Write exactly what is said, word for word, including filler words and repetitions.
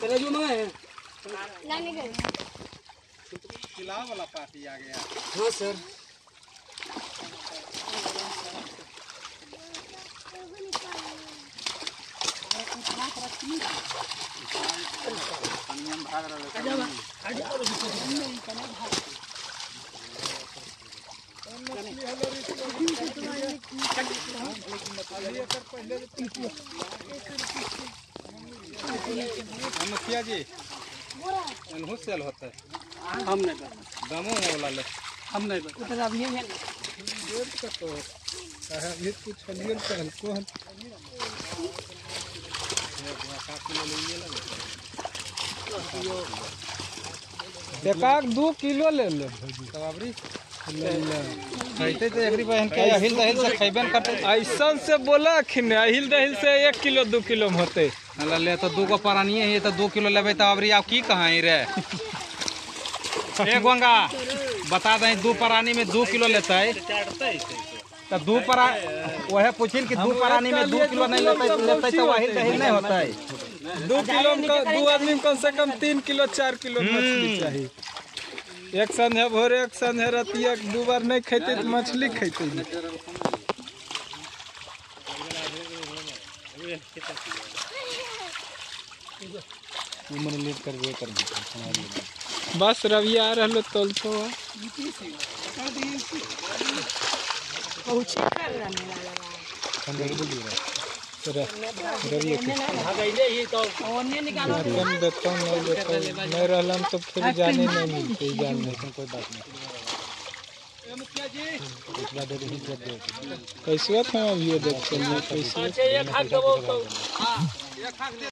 तेरे जो है लाने गए किला वाला पार्टी आ गया। हाँ सर भाग जी इन्हों सेल होता है हम नहीं दामों वाला ले हम नहीं उतना भी है तो ये कुछ हलियन का हल्को है एकाक दो किलो ले ले तबरी कहते थे एकरी बहन के हिल दहिल से खैबन करते ऐसन से बोला कि हिल दहिल से एक किलो दो किलो में होते हला ले तो दो को परानी है ये तो दो किलो लेबे तबरी आप की कहां रे ए गंगा बता दें दो परानी में दो किलो लेता है तो दो परा वह पूछिन कि दो परानी में दो किलो नहीं लेता लेता तो वही दहिल नहीं होता है। दो किलो में दो आदमी कम से कम तीन किलो चार किलो मछली चाहिए। एक संध्या भोर एक संध्या रतिया दो बार नहीं खेते तो मछली खेते बस रवि आ रहा तोल तो तेरा डरिए भागइले ही तो ओने निकालो हम देखता हूं मैं देखता हूं मैं रहलम तो फिर जाने नहीं मिलते जान नहीं कोई बात नहीं। ए मुखिया जी इतना डर ही कर दे कैसे है ये देख चलिए कैसे अच्छा एक हाथ दबो तो हां एक हाथ